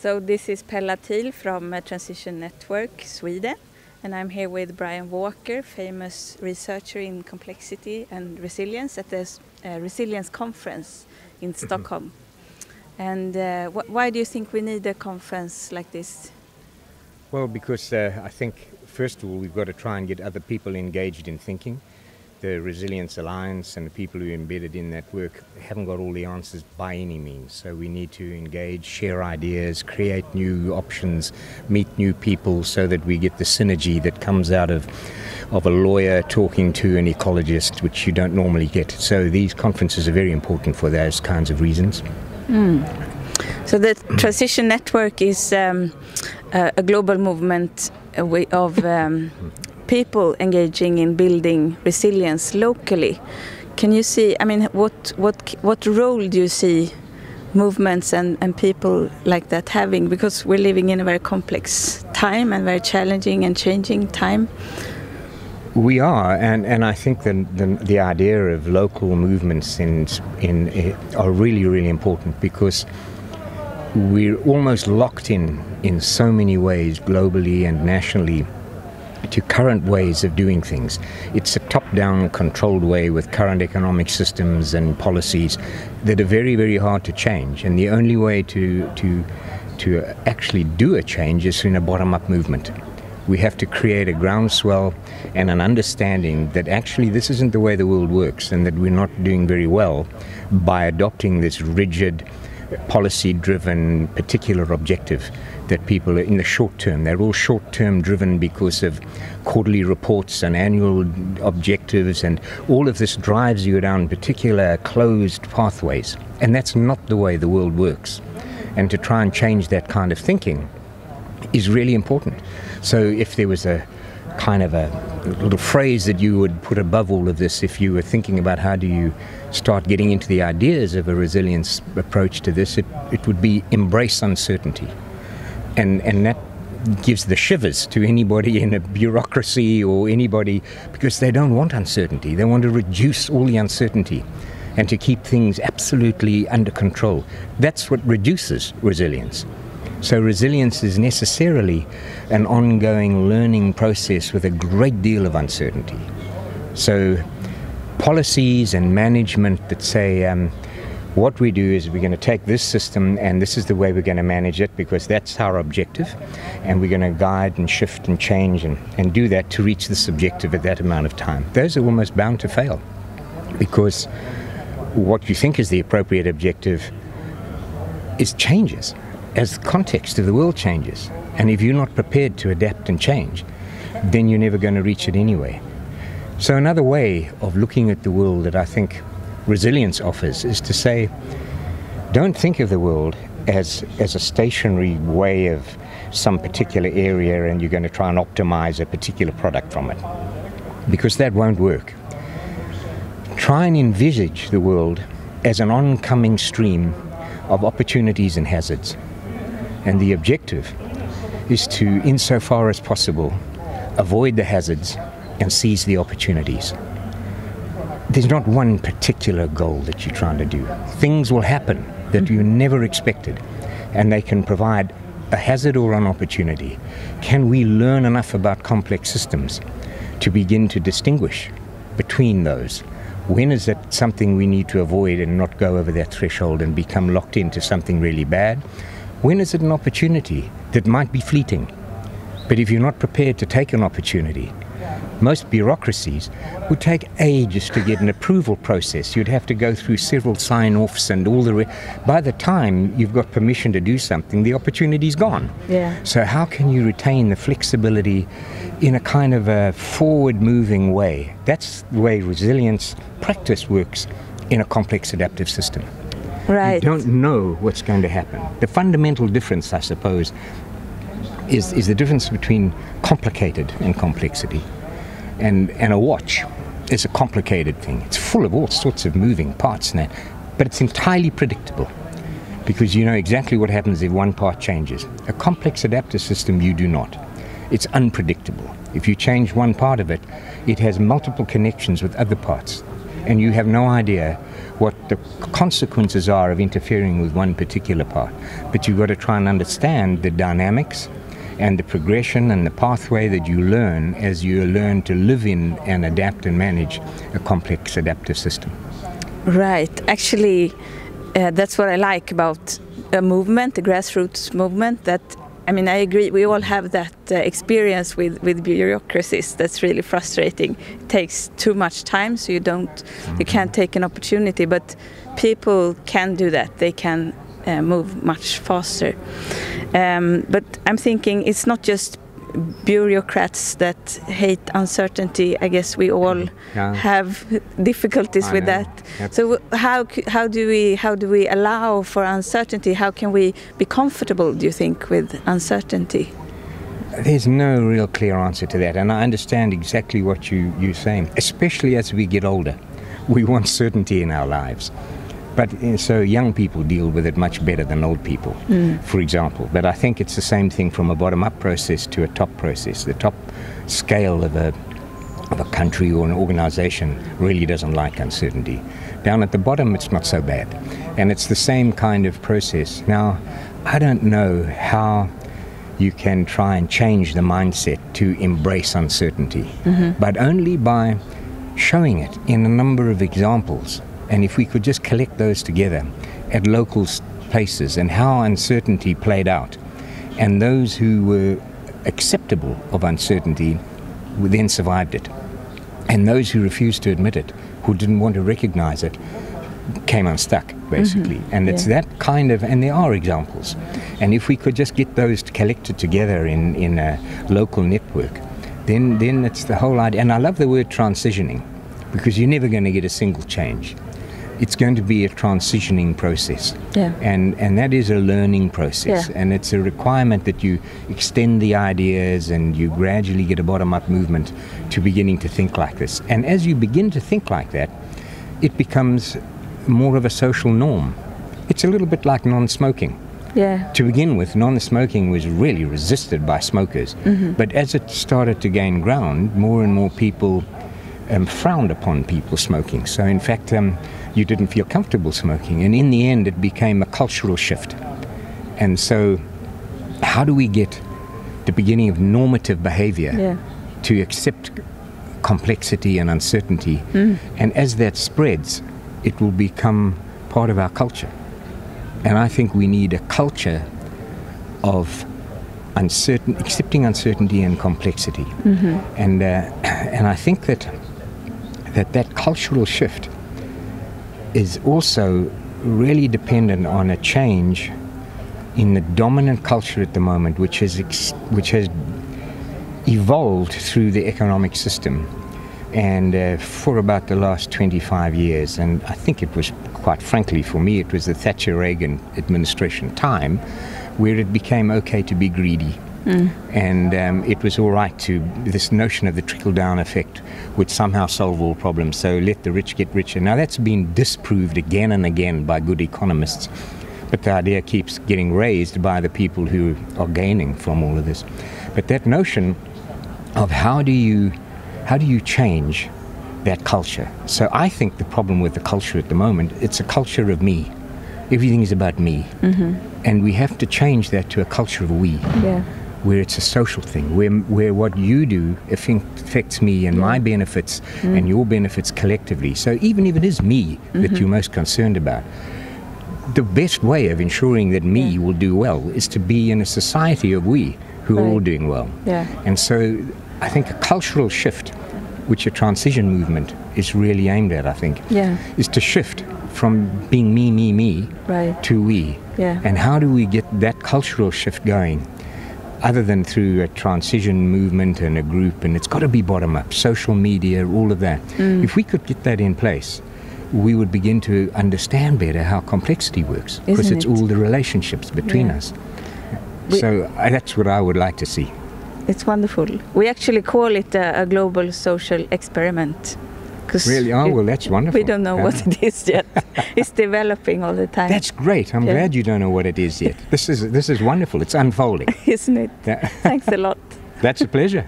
So this is Pella Thiel from Transition Network Sweden, and I'm here with Brian Walker, famous researcher in complexity and resilience at the Resilience Conference in Stockholm. And why do you think we need a conference like this? Well, because I think, first of all, we've got to try and get other people engaged in thinking. The Resilience Alliance and the people who are embedded in that work haven't got all the answers by any means. So we need to engage, share ideas, create new options, meet new people so that we get the synergy that comes out of a lawyer talking to an ecologist, which you don't normally get. So these conferences are very important for those kinds of reasons. So the Transition Network is a global movement of people engaging in building resilience locally. Can you see, I mean, what role do you see movements and people like that having? Because we're living in a very complex time and very challenging and changing time. We are, and I think that the idea of local movements are really, really important, because we're almost locked in so many ways globally and nationally to current ways of doing things. It's a top-down controlled way with current economic systems and policies that are very, very hard to change, and the only way to actually do a change is in a bottom-up movement. We have to create a groundswell and an understanding that actually this isn't the way the world works, and that we're not doing very well by adopting this rigid, policy-driven, particular objective that people are in the short term. They're all short-term driven because of quarterly reports and annual objectives, and all of this drives you down particular closed pathways. And that's not the way the world works. And to try and change that kind of thinking is really important. So if there was a kind of a little phrase that you would put above all of this, if you were thinking about how do you start getting into the ideas of a resilience approach to this, it would be embrace uncertainty. And that gives the shivers to anybody in a bureaucracy or anybody, because they don't want uncertainty. They want to reduce all the uncertainty and to keep things absolutely under control. That's what reduces resilience. So resilience is necessarily an ongoing learning process with a great deal of uncertainty. So policies and management that say what we do is we're going to take this system and this is the way we're going to manage it because that's our objective, and we're going to guide and shift and change and do that to reach this objective at that amount of time. Those are almost bound to fail, because what you think is the appropriate objective changes as the context of the world changes. And if you're not prepared to adapt and change, then you're never going to reach it anyway. So another way of looking at the world that I think resilience offers is to say, don't think of the world as a stationary way of some particular area and you're going to try and optimize a particular product from it, because that won't work. Try and envisage the world as an oncoming stream of opportunities and hazards. And the objective is to, insofar as possible, avoid the hazards and seize the opportunities. There's not one particular goal that you're trying to do. Things will happen that you never expected, and they can provide a hazard or an opportunity. Can we learn enough about complex systems to begin to distinguish between those? When is that something we need to avoid and not go over that threshold and become locked into something really bad? When is it an opportunity that might be fleeting? But if you're not prepared to take an opportunity, most bureaucracies would take ages to get an approval process. You'd have to go through several sign-offs and all the... By the time you've got permission to do something, the opportunity's gone. Yeah. So how can you retain the flexibility in a kind of a forward-moving way? That's the way resilience practice works in a complex adaptive system. Right. You don't know what's going to happen. The fundamental difference, I suppose, is the difference between complicated and complexity. And a watch is a complicated thing. It's full of all sorts of moving parts now, but it's entirely predictable because you know exactly what happens if one part changes. A complex adaptive system, you do not. It's unpredictable. If you change one part of it, it has multiple connections with other parts, and you have no idea what the consequences are of interfering with one particular part. But you've got to try and understand the dynamics and the progression and the pathway that you learn as you learn to live in and adapt and manage a complex adaptive system. Right. Actually, that's what I like about a movement, the grassroots movement, that I mean, I agree, we all have that experience with bureaucracies. That's really frustrating. It takes too much time, so you can't take an opportunity, but people can do that. They can move much faster. But I'm thinking it's not just bureaucrats that hate uncertainty. I guess we all have difficulties with that. Yep. So how do we allow for uncertainty? How can we be comfortable, do you think, with uncertainty? There's no real clear answer to that, and I understand exactly what you're saying. Especially as we get older, we want certainty in our lives. But so young people deal with it much better than old people, for example. But I think it's the same thing from a bottom-up process to a top process. The top scale of a country or an organization really doesn't like uncertainty. Down at the bottom, it's not so bad. And it's the same kind of process. Now, I don't know how you can try and change the mindset to embrace uncertainty, but only by showing it in a number of examples. And if we could just collect those together at local places and how uncertainty played out, and those who were acceptable of uncertainty then survived it, and those who refused to admit it, who didn't want to recognize it, came unstuck, basically. And it's that kind of, and there are examples, and if we could just get those collected together in a local network, then it's the whole idea. And I love the word transitioning, because you're never going to get a single change. It's going to be a transitioning process, and that is a learning process, and it's a requirement that you extend the ideas and you gradually get a bottom-up movement to beginning to think like this. And as you begin to think like that, it becomes more of a social norm. It's a little bit like non-smoking. To begin with, non-smoking was really resisted by smokers, but as it started to gain ground, more and more people frowned upon people smoking. So in fact, you didn't feel comfortable smoking, and in the end it became a cultural shift. And so how do we get the beginning of normative behavior to accept complexity and uncertainty, and as that spreads, it will become part of our culture. And I think we need a culture of accepting uncertainty and complexity, and I think that cultural shift is also really dependent on a change in the dominant culture at the moment, which has evolved through the economic system, and for about the last 25 years. And I think it was, quite frankly for me, it was the Thatcher-Reagan administration time where it became okay to be greedy. And it was all right to, this notion of the trickle-down effect would somehow solve all problems, so let the rich get richer. Now that's been disproved again and again by good economists, but the idea keeps getting raised by the people who are gaining from all of this. But that notion of how do you change that culture? So I think the problem with the culture at the moment, it's a culture of me. Everything is about me. And we have to change that to a culture of we, where it's a social thing, where what you do affects me and my benefits and your benefits collectively. So even if it is me that you're most concerned about, the best way of ensuring that me will do well is to be in a society of we who are all doing well. And so I think a cultural shift, which a transition movement is really aimed at, I think, is to shift from being me, me, me to we. And how do we get that cultural shift going other than through a transition movement and a group? And it's got to be bottom up, social media, all of that. If we could get that in place, we would begin to understand better how complexity works, because it's all the relationships between us. So that's what I would like to see. It's wonderful. We actually call it a global social experiment. Really? Oh, well, that's wonderful. We don't know what it is yet. It's developing all the time. That's great. I'm glad you don't know what it is yet. This is wonderful. It's unfolding. Isn't it? Thanks a lot. That's a pleasure.